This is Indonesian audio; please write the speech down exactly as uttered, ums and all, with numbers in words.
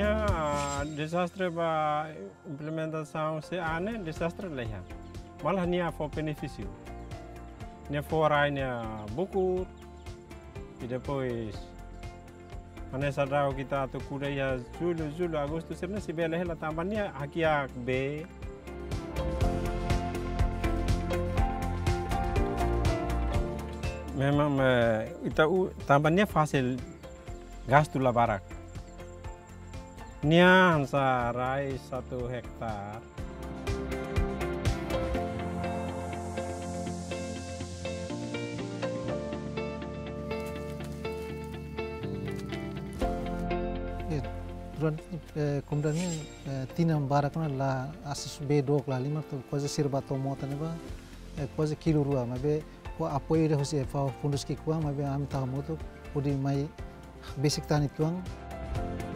Ya, desastre ba implementação se ane desastre leha. Malah nia for benefício. Nia for aina buku. E depois anessa dau kita to kureia julho, julho, agosto, setembro, se bela ela tambania aqui a B. Memang kita tambahnya fase gas tu lah barak. Nia sarai satu hektar. Duran kemudiannya tinam baraknya lah asis B dua kali lima tu kau jadi sirba tomotan apa kau jadi kilo ruah mabe. Ko apoio de José Fao fundus ki kuang mabe am tamoto udi mai basic tani tuang.